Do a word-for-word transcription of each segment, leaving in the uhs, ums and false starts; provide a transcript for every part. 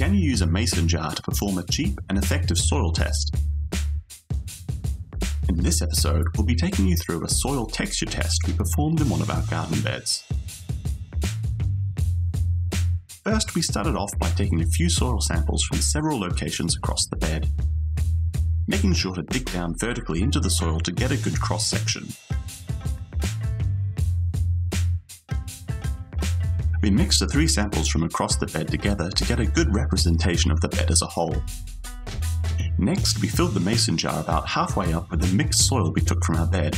Can you use a mason jar to perform a cheap and effective soil test? In this episode, we'll be taking you through a soil texture test we performed in one of our garden beds. First, we started off by taking a few soil samples from several locations across the bed, making sure to dig down vertically into the soil to get a good cross-section. We mixed the three samples from across the bed together to get a good representation of the bed as a whole. Next, we filled the mason jar about halfway up with the mixed soil we took from our bed.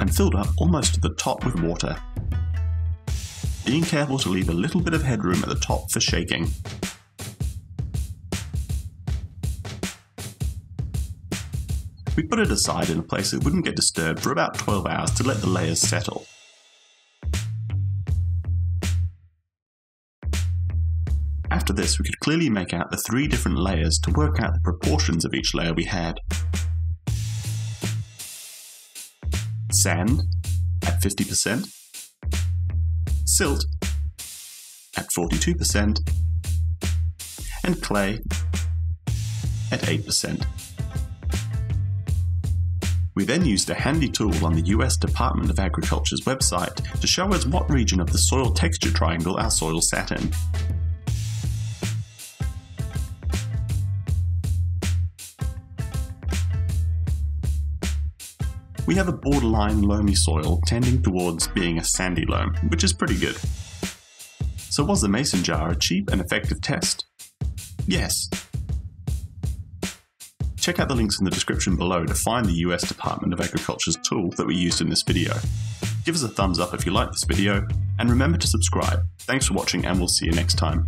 And filled up almost to the top with water, being careful to leave a little bit of headroom at the top for shaking. We put it aside in a place that wouldn't get disturbed for about twelve hours to let the layers settle. After this, we could clearly make out the three different layers to work out the proportions of each layer we had. Sand at fifty percent, silt at forty-two percent, and clay at eight percent. We then used a handy tool on the U S Department of Agriculture's website to show us what region of the soil texture triangle our soil sat in. We have a borderline loamy soil tending towards being a sandy loam, which is pretty good. So was the mason jar a cheap and effective test? Yes. Check out the links in the description below to find the U S Department of Agriculture's tool that we used in this video. Give us a thumbs up if you like this video, and remember to subscribe. Thanks for watching, and we'll see you next time.